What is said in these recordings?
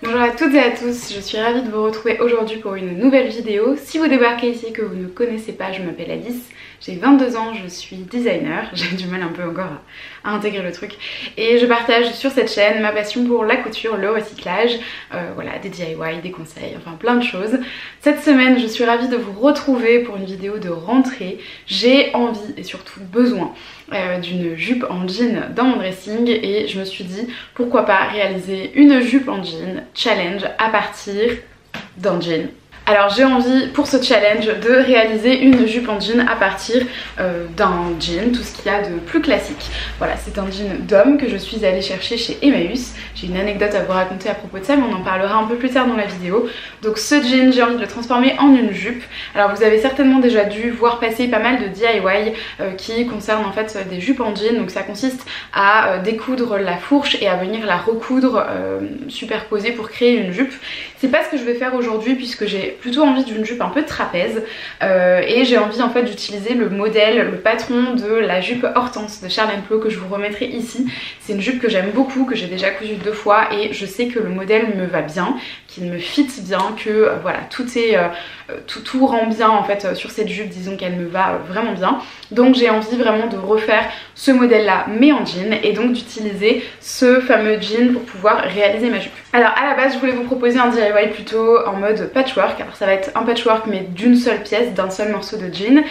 Bonjour à toutes et à tous, je suis ravie de vous retrouver aujourd'hui pour une nouvelle vidéo. Si vous débarquez ici et que vous ne connaissez pas, je m'appelle Alice, j'ai 22 ans, je suis designer, j'ai du mal un peu encore à intégrer le truc. Et je partage sur cette chaîne ma passion pour la couture, le recyclage, voilà, des DIY, des conseils, enfin plein de choses. Cette semaine, je suis ravie de vous retrouver pour une vidéo de rentrée. J'ai envie et surtout besoin d'une jupe en jean dans mon dressing et je me suis dit pourquoi pas réaliser une jupe en jean challenge à partir d'un jean. Alors j'ai envie pour ce challenge de réaliser une jupe en jean à partir d'un jean, tout ce qu'il y a de plus classique. Voilà, c'est un jean d'homme que je suis allée chercher chez Emmaüs. J'ai une anecdote à vous raconter à propos de ça, mais on en parlera un peu plus tard dans la vidéo. Donc ce jean, j'ai envie de le transformer en une jupe. Alors vous avez certainement déjà dû voir passer pas mal de DIY qui concernent en fait des jupes en jean. Donc ça consiste à découdre la fourche et à venir la recoudre superposée pour créer une jupe. C'est pas ce que je vais faire aujourd'hui puisque j'ai plutôt envie d'une jupe un peu trapèze et j'ai envie en fait d'utiliser le modèle, le patron de la jupe Hortense de Charlène Plo que je vous remettrai ici. C'est une jupe que j'aime beaucoup, que j'ai déjà cousue 2 fois et je sais que le modèle me va bien, qu'il me fit bien, que voilà, tout rend bien en fait sur cette jupe, disons qu'elle me va vraiment bien. Donc j'ai envie vraiment de refaire ce modèle là mais en jean et donc d'utiliser ce fameux jean pour pouvoir réaliser ma jupe. Alors à la base je voulais vous proposer un DIY plutôt en mode patchwork. Alors ça va être un patchwork mais d'une seule pièce, d'un seul morceau de jean.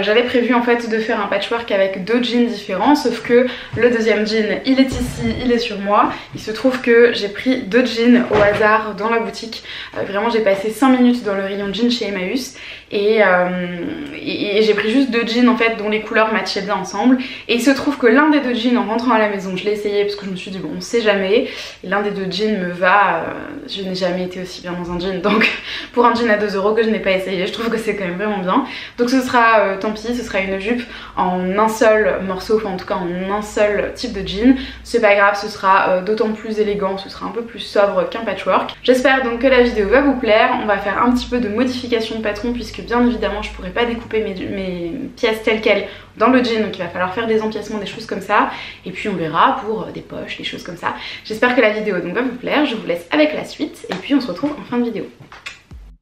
J'avais prévu en fait de faire un patchwork avec 2 jeans différents, sauf que le deuxième jean il est ici, il est sur moi. Il se trouve que j'ai pris 2 jeans au hasard dans la boutique. Vraiment j'ai passé 5 minutes dans le rayon jean chez Emmaüs et j'ai pris juste 2 jeans en fait dont les couleurs matchaient bien ensemble. Et il se trouve que l'un des 2 jeans en rentrant à la maison, je l'ai essayé parce que je me suis dit bon on sait jamais, et l'un des 2 jeans me va, je n'ai jamais été aussi bien dans un jean, donc pour un jean à 2 € que je n'ai pas essayé, je trouve que c'est quand même vraiment bien. Donc ce sera, tant pis, ce sera une jupe en un seul morceau, enfin en tout cas en un seul type de jean. C'est pas grave, ce sera d'autant plus élégant, ce sera un peu plus sobre qu'un patchwork. J'espère donc que la vidéo va vous plaire, on va faire un petit peu de modification de patron puisque bien évidemment je pourrais pas découper mes pièces telles quelles dans le jean, donc il va falloir faire des empiècements, des choses comme ça, et puis on verra pour des poches, des choses comme ça. J'espère que la vidéo donc va vous plaire, je vous laisse avec la suite et puis on se retrouve en fin de vidéo.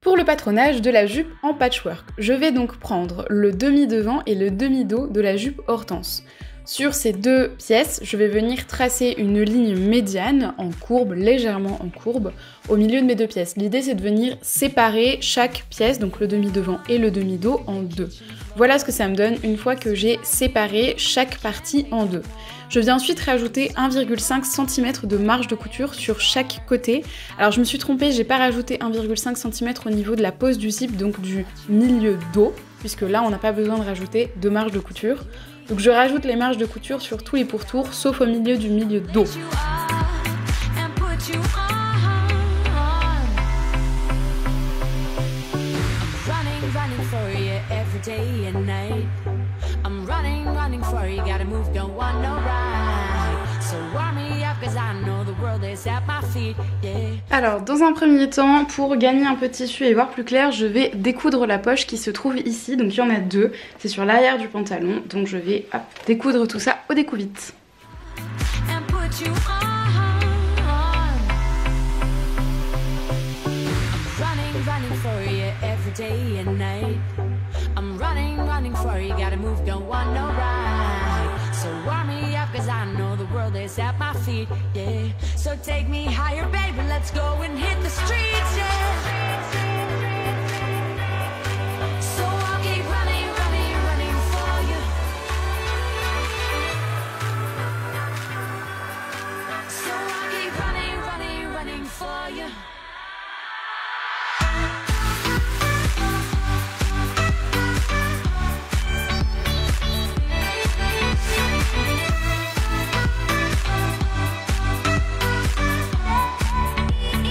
Pour le patronage de la jupe en patchwork, je vais donc prendre le demi devant et le demi dos de la jupe Hortense. Sur ces 2 pièces, je vais venir tracer une ligne médiane en courbe, légèrement en courbe, au milieu de mes 2 pièces. L'idée c'est de venir séparer chaque pièce, donc le demi devant et le demi dos, en 2. Voilà ce que ça me donne une fois que j'ai séparé chaque partie en 2. Je viens ensuite rajouter 1,5 cm de marge de couture sur chaque côté. Alors je me suis trompée, j'ai pas rajouté 1,5 cm au niveau de la pose du zip, donc du milieu dos, puisque là on n'a pas besoin de rajouter de marge de couture. Donc je rajoute les marges de couture sur tous les pourtours, sauf au milieu du milieu dos. Alors dans un premier temps, pour gagner un peu de tissu et voir plus clair, je vais découdre la poche qui se trouve ici, donc il y en a 2, c'est sur l'arrière du pantalon, donc je vais hop, découdre tout ça au découvite.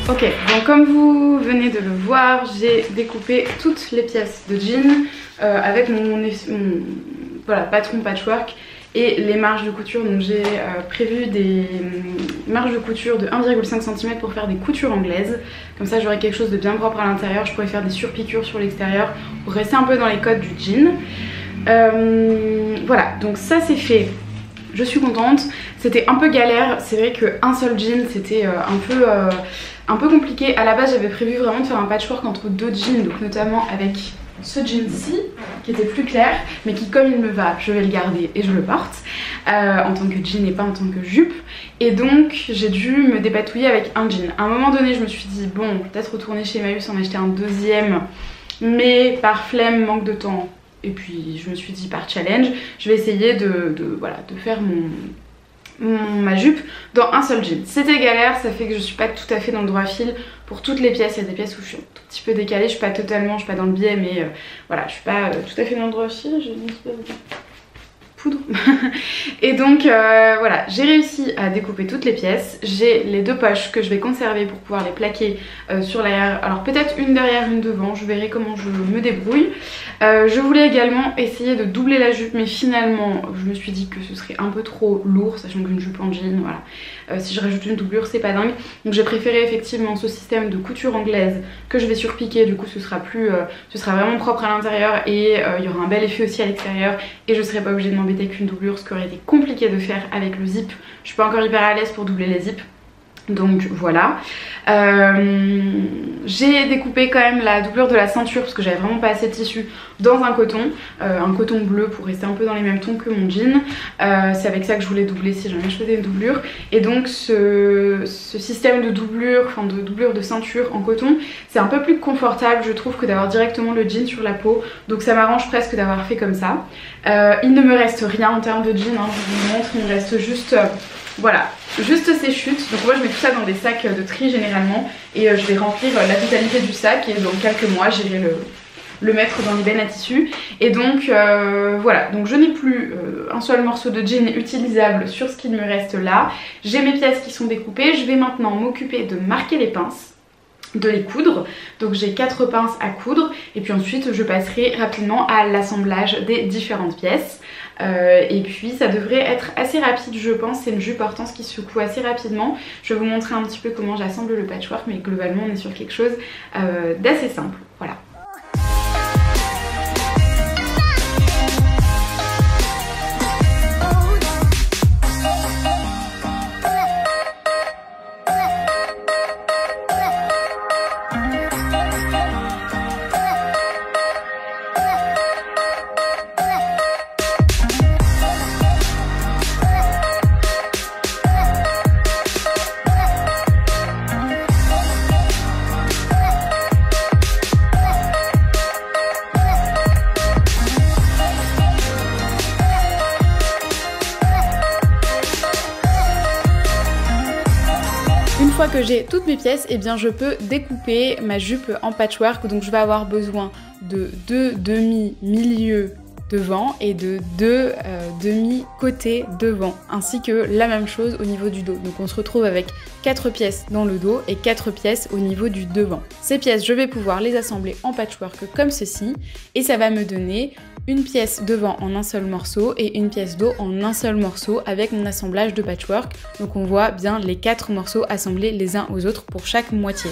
Ok, donc comme vous venez de le voir, j'ai découpé toutes les pièces de jean avec mon voilà, patron patchwork et les marges de couture. Donc j'ai prévu des marges de couture de 1,5 cm pour faire des coutures anglaises. Comme ça j'aurai quelque chose de bien propre à l'intérieur, je pourrais faire des surpiqûres sur l'extérieur pour rester un peu dans les codes du jean. Voilà, donc ça c'est fait. je suis contente. C'était un peu galère, c'est vrai qu'un seul jean c'était un peu compliqué. À la base j'avais prévu vraiment de faire un patchwork entre deux jeans, donc notamment avec ce jean-ci qui était plus clair, mais qui comme il me va, je vais le garder et je le porte en tant que jean et pas en tant que jupe. Et donc j'ai dû me dépatouiller avec un jean. À un moment donné je me suis dit bon, peut-être retourner chez Emmaüs en acheter un deuxième, mais par flemme, manque de temps, et puis je me suis dit par challenge je vais essayer de faire ma jupe dans un seul jean. C'était galère, ça fait que je suis pas tout à fait dans le droit fil pour toutes les pièces. Il y a des pièces où je suis un tout petit peu décalée, je suis pas totalement, je suis pas dans le biais, mais voilà, je suis pas tout à fait dans le droit fil, j'ai une espèce de poudre. Et donc voilà, j'ai réussi à découper toutes les pièces. J'ai les deux poches que je vais conserver pour pouvoir les plaquer sur l'arrière, alors peut-être une derrière, une devant, je verrai comment je me débrouille. Je voulais également essayer de doubler la jupe, mais finalement je me suis dit que ce serait un peu trop lourd, sachant qu'une jupe en jean, voilà, si je rajoute une doublure c'est pas dingue, donc j'ai préféré effectivement ce système de couture anglaise que je vais surpiquer. Du coup ce sera plus ce sera vraiment propre à l'intérieur, et il y aura un bel effet aussi à l'extérieur, et je serai pas obligée de m'embêter qu'une doublure, ce qui aurait été compliqué de faire avec le zip. Je suis pas encore hyper à l'aise pour doubler les zips, donc voilà. J'ai découpé quand même la doublure de la ceinture parce que j'avais vraiment pas assez de tissu, dans un coton bleu pour rester un peu dans les mêmes tons que mon jean. C'est avec ça que je voulais doubler si jamais je faisais une doublure. Et donc ce système de doublure, enfin de doublure de ceinture en coton, c'est un peu plus confortable je trouve que d'avoir directement le jean sur la peau, donc ça m'arrange presque d'avoir fait comme ça. Il ne me reste rien en termes de jean, hein, je vous montre, il me reste juste... voilà, juste ces chutes. Donc moi je mets tout ça dans des sacs de tri généralement, et je vais remplir la totalité du sac, et dans quelques mois j'irai le mettre dans l'ébène à tissu. Et donc voilà, donc je n'ai plus un seul morceau de jean utilisable sur ce qu'il me reste là. J'ai mes pièces qui sont découpées, je vais maintenant m'occuper de marquer les pinces, de les coudre. Donc j'ai 4 pinces à coudre, et puis ensuite je passerai rapidement à l'assemblage des différentes pièces. Et puis ça devrait être assez rapide je pense, c'est une jupe Hortense qui se coud assez rapidement. Je vais vous montrer un petit peu comment j'assemble le patchwork, mais globalement on est sur quelque chose d'assez simple, voilà. Que j'ai toutes mes pièces, et eh bien je peux découper ma jupe en patchwork. Donc je vais avoir besoin de 2 demi-milieux devant et de 2 demi-côtés devant, ainsi que la même chose au niveau du dos. Donc on se retrouve avec 4 pièces dans le dos et 4 pièces au niveau du devant. Ces pièces je vais pouvoir les assembler en patchwork comme ceci, et ça va me donner une pièce devant en un seul morceau et une pièce dos en un seul morceau avec mon assemblage de patchwork. Donc on voit bien les 4 morceaux assemblés les uns aux autres pour chaque moitié.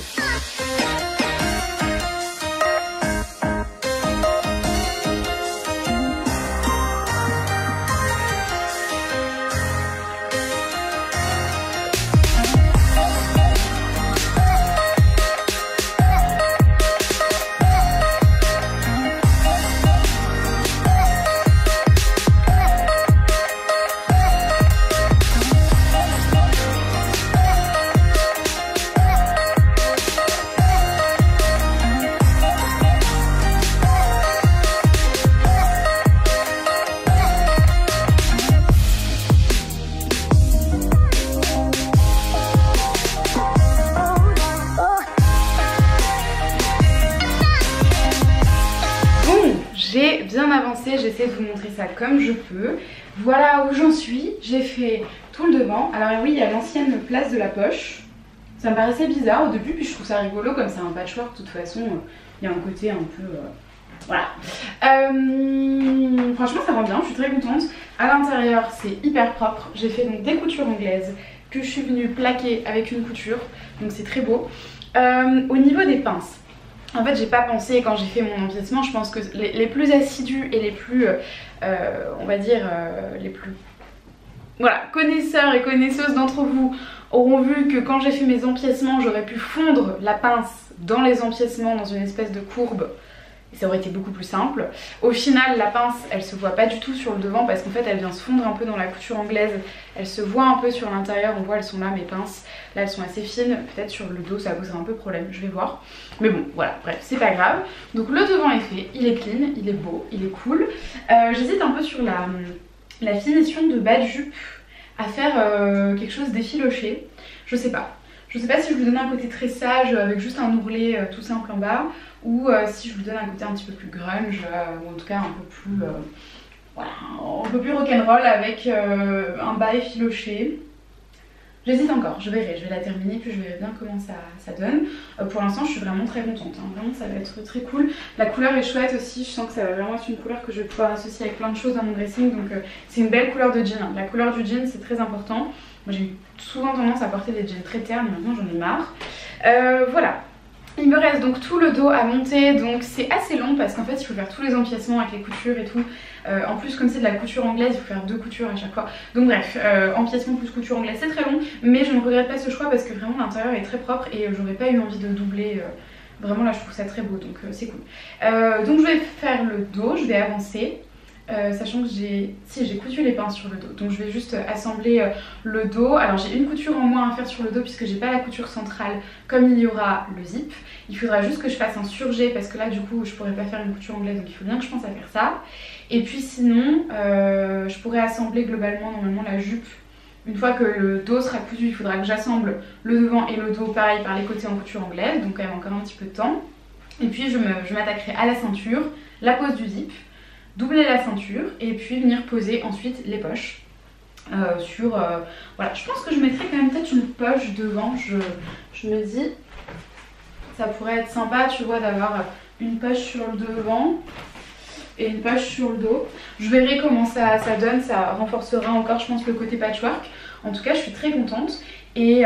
J'essaie de vous montrer ça comme je peux. Voilà où j'en suis, j'ai fait tout le devant. Alors oui, il y a l'ancienne place de la poche, ça me paraissait bizarre au début, puis je trouve ça rigolo comme c'est un patchwork. De toute façon il y a un côté un peu voilà, franchement ça rend bien, je suis très contente. À l'intérieur c'est hyper propre, j'ai fait donc des coutures anglaises que je suis venue plaquer avec une couture, donc c'est très beau. Au niveau des pinces, en fait j'ai pas pensé quand j'ai fait mon empiècement, je pense que les plus assidus et les plus, on va dire, les plus Voilà, connaisseurs et connaisseuses d'entre vous auront vu que quand j'ai fait mes empiècements, j'aurais pu fondre la pince dans les empiècements dans une espèce de courbe. Et ça aurait été beaucoup plus simple. Au final, la pince, elle se voit pas du tout sur le devant parce qu'en fait, elle vient se fondre un peu dans la couture anglaise. Elle se voit un peu sur l'intérieur. On voit, elles sont là, mes pinces. Là, elles sont assez fines. Peut-être sur le dos, ça posera un peu problème. Je vais voir. Mais bon, voilà. Bref, c'est pas grave. Donc, le devant est fait. Il est clean. Il est beau. Il est cool. J'hésite un peu sur la finition de bas de jupe à faire quelque chose d'effiloché. Je sais pas. Je sais pas si je vous donne un côté très sage avec juste un ourlet tout simple en bas ou si je vous donne un côté un petit peu plus grunge ou en tout cas un peu plus, voilà, un peu plus rock'n'roll avec un bas effiloché. J'hésite encore, je verrai, je vais la terminer puis je verrai bien comment ça donne. Pour l'instant je suis vraiment très contente, hein. Vraiment ça va être très cool. La couleur est chouette aussi, je sens que ça va vraiment être une couleur que je vais pouvoir associer avec plein de choses dans mon dressing. Donc c'est une belle couleur de jean, hein. La couleur du jean c'est très important. Moi j'ai souvent tendance à porter des jeans très ternes, maintenant j'en ai marre. Voilà, il me reste donc tout le dos à monter, donc c'est assez long parce qu'en fait il faut faire tous les empiècements avec les coutures et tout. En plus comme c'est de la couture anglaise, il faut faire 2 coutures à chaque fois. Donc bref, empiècement plus couture anglaise c'est très long, mais je ne regrette pas ce choix parce que vraiment l'intérieur est très propre et j'aurais pas eu envie de doubler. Vraiment là je trouve ça très beau, donc c'est cool. Donc je vais faire le dos, je vais avancer. Sachant que j'ai cousu les pinces sur le dos, donc je vais juste assembler le dos. Alors j'ai une couture en moins à faire sur le dos puisque j'ai pas la couture centrale. Comme il y aura le zip, il faudra juste que je fasse un surjet parce que là du coup je pourrais pas faire une couture anglaise, donc il faut bien que je pense à faire ça. Et puis sinon je pourrais assembler globalement normalement la jupe. Une fois que le dos sera cousu, il faudra que j'assemble le devant et le dos pareil par les côtés en couture anglaise, donc quand même encore un petit peu de temps. Et puis je m'attaquerai à la ceinture, la pose du zip, doubler la ceinture et puis venir poser ensuite les poches sur... voilà, je pense que je mettrai quand même peut-être une poche devant, je me dis ça pourrait être sympa tu vois d'avoir une poche sur le devant et une poche sur le dos. Je verrai comment ça donne, ça renforcera encore je pense le côté patchwork. En tout cas je suis très contente. Et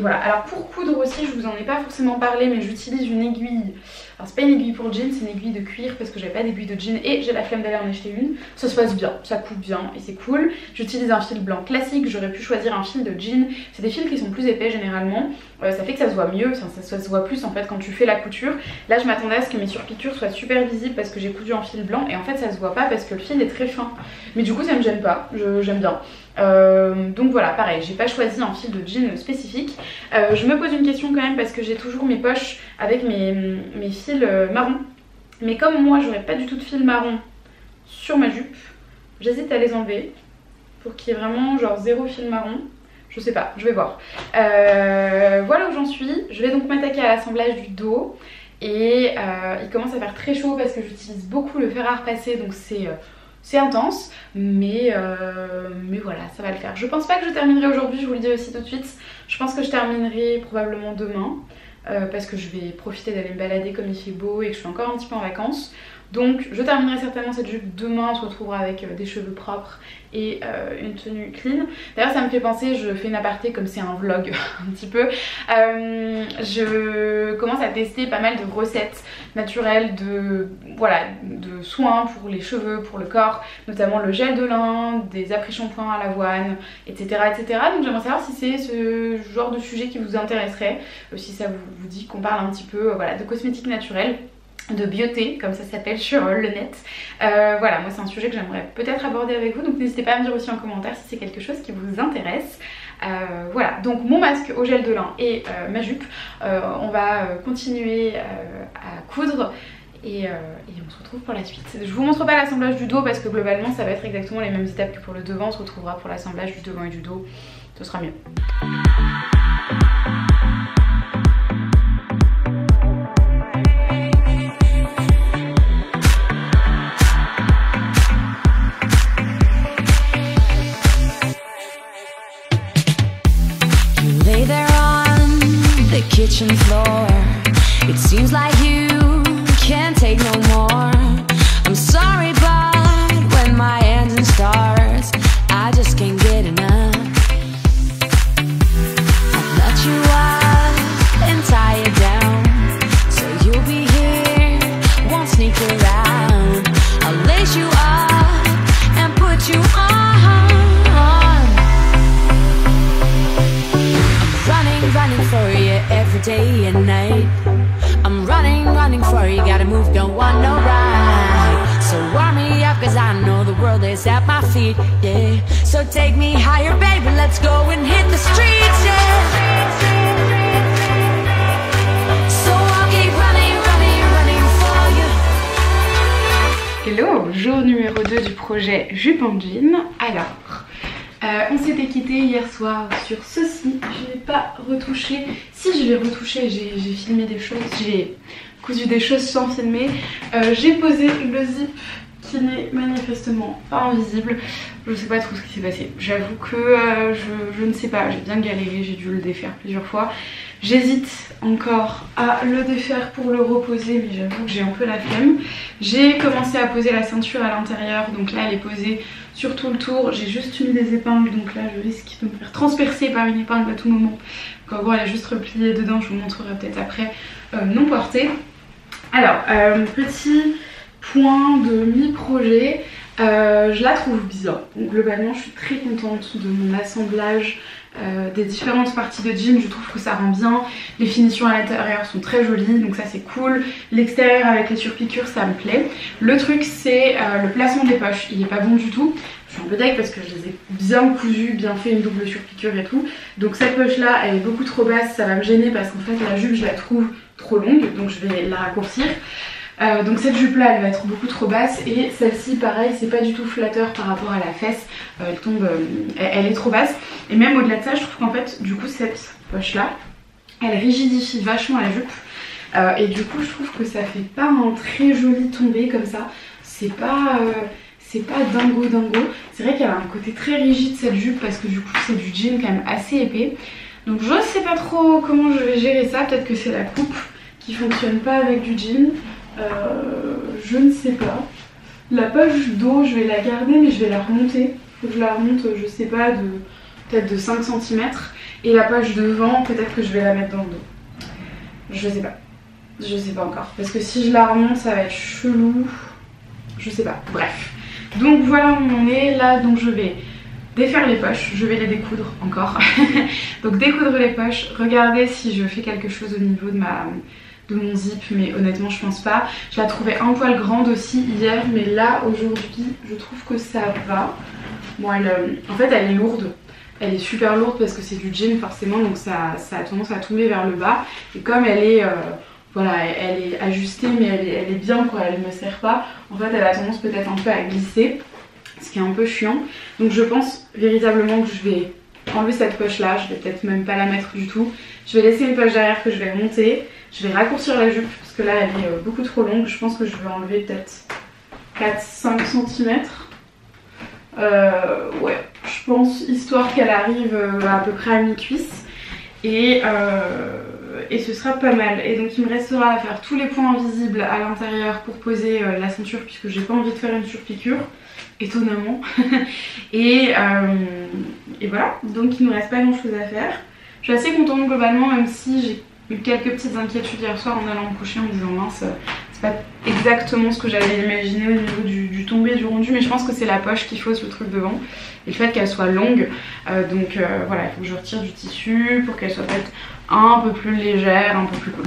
voilà, alors pour coudre aussi je vous en ai pas forcément parlé mais j'utilise une aiguille, alors c'est pas une aiguille pour jean, c'est une aiguille de cuir parce que j'avais pas d'aiguille de jean et j'ai la flemme d'aller en acheter une. Ça se passe bien, ça coupe bien et c'est cool. J'utilise un fil blanc classique, j'aurais pu choisir un fil de jean, c'est des fils qui sont plus épais généralement, ça fait que ça se voit mieux, ça se voit plus en fait quand tu fais la couture. Là je m'attendais à ce que mes surpiqûres soient super visibles parce que j'ai cousu en fil blanc et en fait ça se voit pas parce que le fil est très fin, mais du coup ça me gêne pas, j'aime bien. Donc voilà, pareil, j'ai pas choisi un fil de jean spécifique. Je me pose une question quand même parce que j'ai toujours mes poches avec mes fils marron. Mais comme moi j'aurais pas du tout de fil marron sur ma jupe, j'hésite à les enlever pour qu'il y ait vraiment genre 0 fil marron. Je sais pas, je vais voir. Voilà où j'en suis. Je vais donc m'attaquer à l'assemblage du dos. Et il commence à faire très chaud parce que j'utilise beaucoup le fer à repasser, donc c'est intense, mais voilà, ça va le faire. Je pense pas que je terminerai aujourd'hui, je vous le dis aussi tout de suite. Je pense que je terminerai probablement demain, parce que je vais profiter d'aller me balader comme il fait beau et que je suis encore un petit peu en vacances. Donc je terminerai certainement cette jupe demain, on se retrouvera avec des cheveux propres et une tenue clean. D'ailleurs ça me fait penser, je fais une aparté comme c'est un vlog un petit peu. Je commence à tester pas mal de recettes naturelles, de soins pour les cheveux, pour le corps, notamment le gel de lin, des après-shampoings à l'avoine, etc., etc. Donc j'aimerais savoir si c'est ce genre de sujet qui vous intéresserait, si ça vous dit qu'on parle un petit peu voilà, de cosmétiques naturels, de beauté comme ça s'appelle sur le net. Voilà, moi c'est un sujet que j'aimerais peut-être aborder avec vous, donc n'hésitez pas à me dire aussi en commentaire si c'est quelque chose qui vous intéresse. Voilà, donc mon masque au gel de lin et ma jupe, on va continuer à coudre et on se retrouve pour la suite. Je vous montre pas l'assemblage du dos parce que globalement ça va être exactement les mêmes étapes que pour le devant, on se retrouvera pour l'assemblage du devant et du dos, ce sera mieux. Kitchen floor, it seems like you can't take no more. I'm sorry but when my engine starts I just can't get enough. I've let you up and tie it down, so you'll be here, won't sneak around. I'll lace you up and put you on. every day and night. I'm running, running for you, gotta move, don't want no ride. So warm me up, cause I know the world is at my feet, yeah. So take me higher, baby, let's go and hit the streets, yeah. So I'll keep running, running, running for you. Hello, jour numéro 2 du projet Jupon Jean. Alors... on s'était quitté hier soir sur ceci, je n'ai pas retouché, si je l'ai retouché, j'ai filmé des choses, j'ai cousu des choses sans filmer, j'ai posé le zip qui n'est manifestement pas invisible, je sais pas trop ce qui s'est passé, j'avoue que je ne sais pas, j'ai bien galéré, j'ai dû le défaire plusieurs fois, j'hésite encore à le défaire pour le reposer mais j'avoue que j'ai un peu la flemme. J'ai commencé à poser la ceinture à l'intérieur, donc là elle est posée sur tout le tour, j'ai juste mis des épingles donc là je risque de me faire transpercer par une épingle à tout moment, donc en gros elle est juste repliée dedans, je vous montrerai peut-être après non portée. Alors petit point de mi-projet, je la trouve bizarre, donc globalement je suis très contente de mon assemblage des différentes parties de jean, je trouve que ça rend bien, les finitions à l'intérieur sont très jolies donc ça c'est cool, l'extérieur avec les surpiqûres ça me plaît, le truc c'est le placement des poches, il est pas bon du tout, je suis un peu deg parce que je les ai bien cousues, bien fait une double surpiqûre et tout, donc cette poche là elle est beaucoup trop basse, ça va me gêner parce qu'en fait la jupe je la trouve trop longue donc je vais la raccourcir. Donc cette jupe là elle va être beaucoup trop basse et celle-ci pareil c'est pas du tout flatteur par rapport à la fesse, elle tombe, elle est trop basse et même au-delà de ça je trouve qu'en fait du coup cette poche là elle rigidifie vachement la jupe et du coup je trouve que ça fait pas un très joli tombé comme ça, c'est pas dingo dingo, c'est vrai qu'elle a un côté très rigide cette jupe parce que du coup c'est du jean quand même assez épais donc je sais pas trop comment je vais gérer ça, peut-être que c'est la coupe qui fonctionne pas avec du jean. Je ne sais pas. La poche d'eau je vais la garder mais je vais la remonter. Faut que je la remonte je sais pas de peut-être de 5 cm et la poche devant peut-être que je vais la mettre dans le dos. Je sais pas. Je sais pas encore. Parce que si je la remonte ça va être chelou. Je sais pas. Bref. Donc voilà où on en est. Là donc je vais défaire les poches. Je vais les découdre encore. Donc découdre les poches. Regardez si je fais quelque chose au niveau de ma... de mon zip, mais honnêtement je pense pas. Je la trouvais un poil grande aussi hier, mais là aujourd'hui je trouve que ça va. Bon, elle, en fait elle est lourde, elle est super lourde parce que c'est du jean forcément, donc ça a tendance à tomber vers le bas. Et comme elle est, voilà, elle est ajustée, mais elle est bien quoi, elle ne me sert pas. En fait elle a tendance peut-être un peu à glisser, ce qui est un peu chiant. Donc je pense véritablement que je vais enlever cette poche là, je vais peut-être même pas la mettre du tout. Je vais laisser une poche derrière que je vais remonter. Je vais raccourcir la jupe parce que là elle est beaucoup trop longue. Je pense que je vais enlever peut-être 4-5 cm. Ouais, je pense histoire qu'elle arrive à peu près à mi-cuisse. Et ce sera pas mal. Et donc il me restera à faire tous les points invisibles à l'intérieur pour poser la ceinture puisque j'ai pas envie de faire une surpiqûre, étonnamment. Et voilà, donc il ne me reste pas grand chose à faire. Je suis assez contente globalement même si j'ai eu quelques petites inquiétudes hier soir en allant me coucher en me disant mince c'est pas exactement ce que j'avais imaginé au niveau du tombé, du rendu, mais je pense que c'est la poche qui fausse le truc devant et le fait qu'elle soit longue donc voilà il faut que je retire du tissu pour qu'elle soit peut-être un peu plus légère, un peu plus cool.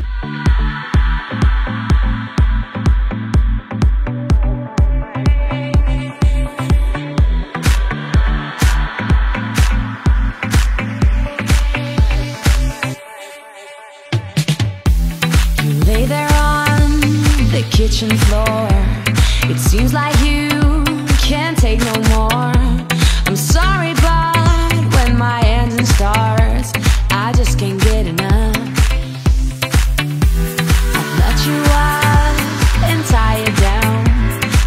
Kitchen floor, it seems like you can't take no more. I'm sorry but when my engine starts I just can't get enough. I've let you up and tie it down,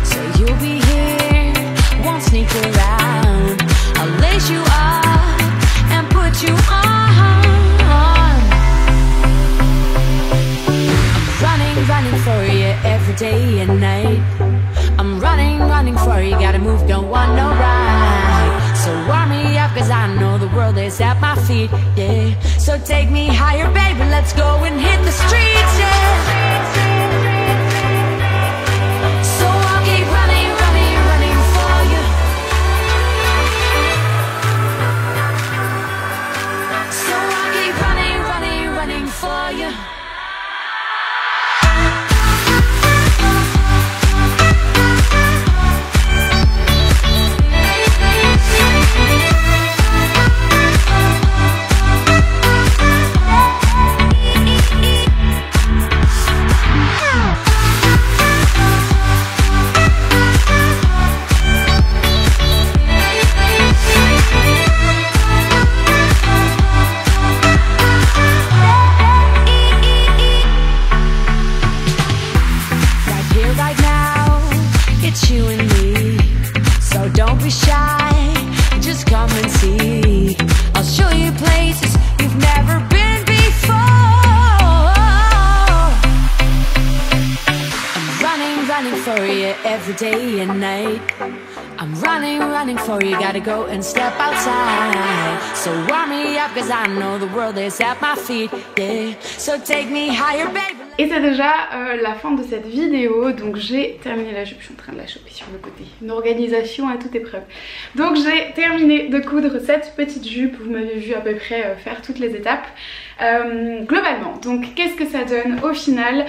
so you'll be here, won't sneak around. I'll lace you up and put you on. I'm running, running for you day and night. I'm running, running for you, gotta move, don't want no ride. So warm me up cause I know the world is at my feet, yeah. So take me higher baby, let's go and hit the streets, yeah. So I'll keep running, running, running for you. So I'll keep running, running, running for you. every day and night. I'm running, running for you, gotta go and step outside. So warm me up, cause I know the world is at my feet, yeah. So take me higher, baby. Et c'est déjà la fin de cette vidéo, donc j'ai terminé la jupe, je suis en train de la choper sur le côté, une organisation à toute épreuve. Donc j'ai terminé de coudre cette petite jupe, vous m'avez vu à peu près faire toutes les étapes. Globalement, donc qu'est-ce que ça donne au final?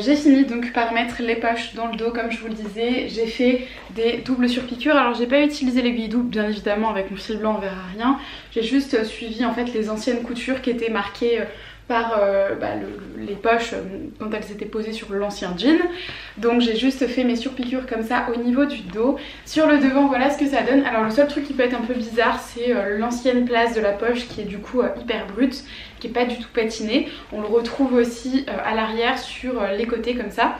J'ai fini donc par mettre les poches dans le dos comme je vous le disais, j'ai fait des doubles surpiqûres, alors j'ai pas utilisé l'aiguille double bien évidemment, avec mon fil blanc on verra rien, j'ai juste suivi en fait les anciennes coutures qui étaient marquées par les poches quand elles étaient posées sur l'ancien jean. Donc j'ai juste fait mes surpiqûres comme ça au niveau du dos. Sur le devant voilà ce que ça donne. Alors le seul truc qui peut être un peu bizarre c'est l'ancienne place de la poche qui est du coup hyper brute, qui est pas du tout patinée. On le retrouve aussi à l'arrière sur les côtés comme ça.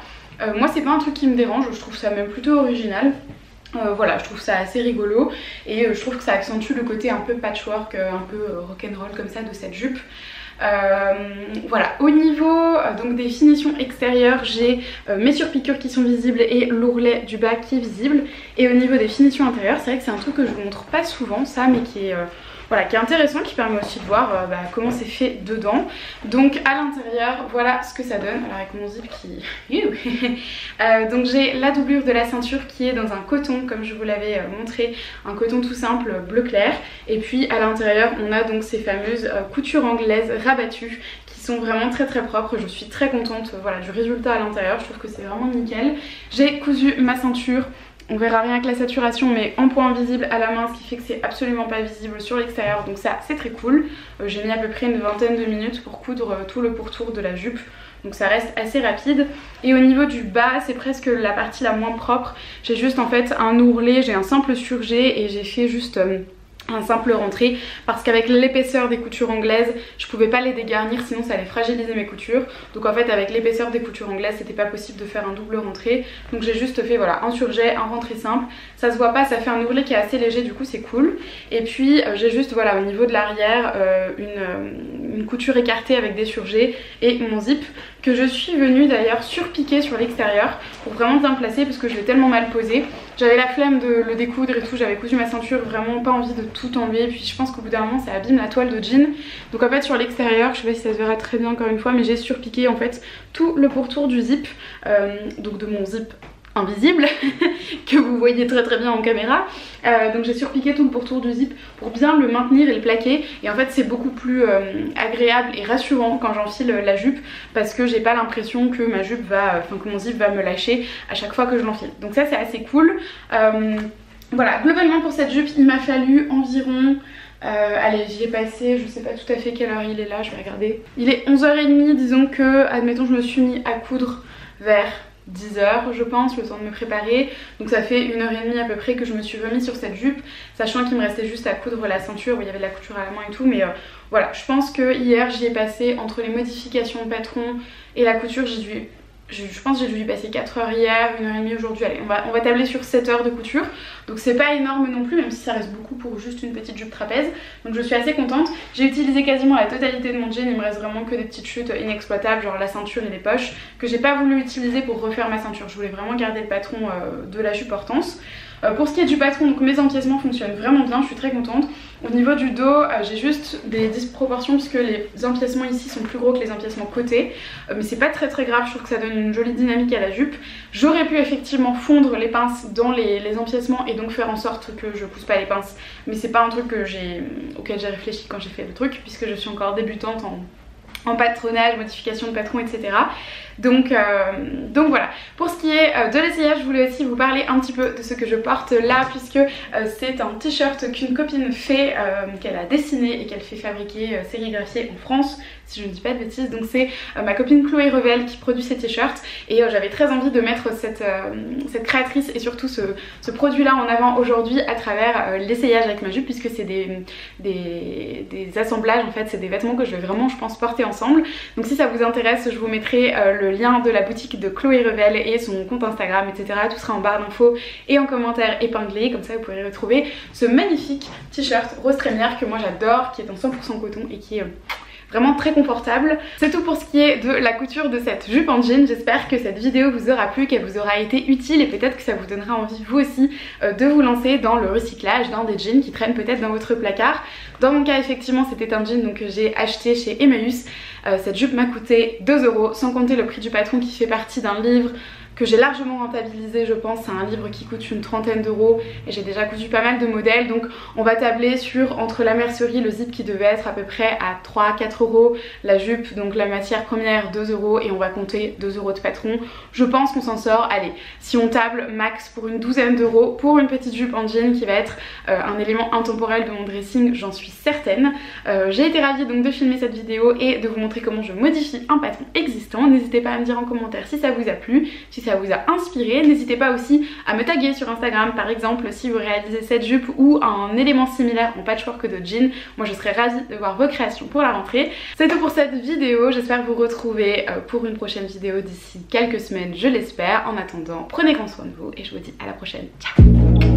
Moi c'est pas un truc qui me dérange, je trouve ça même plutôt original. Voilà, je trouve ça assez rigolo et je trouve que ça accentue le côté un peu patchwork, un peu rock'n'roll comme ça de cette jupe. Voilà, au niveau donc des finitions extérieures, j'ai mes surpiqûres qui sont visibles et l'ourlet du bas qui est visible. Et au niveau des finitions intérieures, c'est vrai que c'est un truc que je vous montre pas souvent ça, mais qui est voilà, qui est intéressant, qui permet aussi de voir comment c'est fait dedans. Donc à l'intérieur, voilà ce que ça donne. Alors avec mon zip qui... donc j'ai la doublure de la ceinture qui est dans un coton, comme je vous l'avais montré, un coton tout simple bleu clair. Et puis à l'intérieur, on a donc ces fameuses coutures anglaises rabattues qui sont vraiment très très propres. Je suis très contente voilà, du résultat à l'intérieur, je trouve que c'est vraiment nickel. J'ai cousu ma ceinture. On verra rien que la saturation mais en point invisible à la main, ce qui fait que c'est absolument pas visible sur l'extérieur, donc ça c'est très cool. J'ai mis à peu près une vingtaine de minutes pour coudre tout le pourtour de la jupe, donc ça reste assez rapide. Et au niveau du bas, c'est presque la partie la moins propre. J'ai juste en fait un ourlet, j'ai un simple surjet et j'ai fait juste... un simple rentré parce qu'avec l'épaisseur des coutures anglaises je pouvais pas les dégarnir sinon ça allait fragiliser mes coutures, donc en fait avec l'épaisseur des coutures anglaises c'était pas possible de faire un double rentré, donc j'ai juste fait voilà un surjet, un rentré simple, ça se voit pas, ça fait un ourlet qui est assez léger du coup c'est cool. Et puis j'ai juste voilà au niveau de l'arrière une couture écartée avec des surjets et mon zip que je suis venue d'ailleurs surpiquer sur l'extérieur pour vraiment bien placer parce que je l'ai tellement mal posé, j'avais la flemme de le découdre et tout, j'avais cousu ma ceinture, vraiment pas envie de tout enlever, puis je pense qu'au bout d'un moment ça abîme la toile de jean. Donc en fait sur l'extérieur, je sais pas si ça se verra très bien encore une fois, mais j'ai surpiqué en fait tout le pourtour du zip, donc de mon zip invisible que vous voyez très très bien en caméra. Donc j'ai surpiqué tout le pourtour du zip pour bien le maintenir et le plaquer, et en fait c'est beaucoup plus agréable et rassurant quand j'enfile la jupe parce que j'ai pas l'impression que ma jupe va, que mon zip va me lâcher à chaque fois que je l'enfile, donc ça c'est assez cool. Voilà, globalement pour cette jupe il m'a fallu environ, allez j'y ai passé, je sais pas tout à fait quelle heure il est là, je vais regarder. Il est 11h30, disons que, admettons je me suis mis à coudre vers 10h je pense, le temps de me préparer, donc ça fait 1h30 à peu près que je me suis remise sur cette jupe, sachant qu'il me restait juste à coudre la ceinture où il y avait de la couture à la main et tout, mais voilà, je pense que hier j'y ai passé entre les modifications patron et la couture, je pense que j'ai dû y passer 4h hier, 1h30 aujourd'hui, allez on va tabler sur 7h de couture, donc c'est pas énorme non plus même si ça reste beaucoup pour juste une petite jupe trapèze, donc je suis assez contente. J'ai utilisé quasiment la totalité de mon jean, il me reste vraiment que des petites chutes inexploitables genre la ceinture et les poches que j'ai pas voulu utiliser pour refaire ma ceinture, je voulais vraiment garder le patron de la jupe Hortense. Pour ce qui est du patron, donc mes empiècements fonctionnent vraiment bien, je suis très contente. Au niveau du dos, j'ai juste des disproportions puisque les empiècements ici sont plus gros que les empiècements côté, mais c'est pas très très grave, je trouve que ça donne une jolie dynamique à la jupe. J'aurais pu effectivement fondre les pinces dans les empiècements et donc faire en sorte que je pousse pas les pinces, mais c'est pas un truc que auquel j'ai réfléchi quand j'ai fait le truc puisque je suis encore débutante en patronnage, modification de patron, etc. Donc voilà. Pour ce qui est de l'essayage, je voulais aussi vous parler un petit peu de ce que je porte là puisque c'est un t-shirt qu'une copine fait, qu'elle a dessiné et qu'elle fait fabriquer, sérigraphier en France si je ne dis pas de bêtises. Donc c'est ma copine Chloé Revel qui produit ces t-shirts et j'avais très envie de mettre cette créatrice et surtout ce produit là en avant aujourd'hui à travers l'essayage avec ma jupe puisque c'est des assemblages en fait, c'est des vêtements que je vais vraiment je pense porter ensemble. Donc si ça vous intéresse, je vous mettrai le lien de la boutique de Chloé Revel et son compte Instagram, etc. Tout sera en barre d'infos et en commentaire épinglé, comme ça vous pourrez retrouver ce magnifique t-shirt rose trémière que moi j'adore, qui est en 100% coton et qui est vraiment très confortable. C'est tout pour ce qui est de la couture de cette jupe en jean. J'espère que cette vidéo vous aura plu, qu'elle vous aura été utile et peut-être que ça vous donnera envie vous aussi de vous lancer dans le recyclage, dans des jeans qui traînent peut-être dans votre placard. Dans mon cas effectivement c'était un jean donc que j'ai acheté chez Emmaüs. Cette jupe m'a coûté 2 € sans compter le prix du patron qui fait partie d'un livre que j'ai largement rentabilisé, je pense. C'est un livre qui coûte une trentaine d'euros et j'ai déjà cousu pas mal de modèles, donc on va tabler sur entre la mercerie, le zip qui devait être à peu près à 3-4 €, la jupe, donc la matière première 2 € et on va compter 2 € de patron. Je pense qu'on s'en sort, allez, si on table max pour une douzaine d'euros pour une petite jupe en jean qui va être un élément intemporel de mon dressing, j'en suis certaine. J'ai été ravie donc de filmer cette vidéo et de vous montrer comment je modifie un patron existant. N'hésitez pas à me dire en commentaire si ça vous a plu, si ça vous a inspiré. N'hésitez pas aussi à me taguer sur Instagram par exemple si vous réalisez cette jupe ou un élément similaire en patchwork de jean. Moi je serais ravie de voir vos créations pour la rentrée. C'est tout pour cette vidéo, j'espère vous retrouver pour une prochaine vidéo d'ici quelques semaines, je l'espère. En attendant, prenez grand soin de vous et je vous dis à la prochaine, ciao.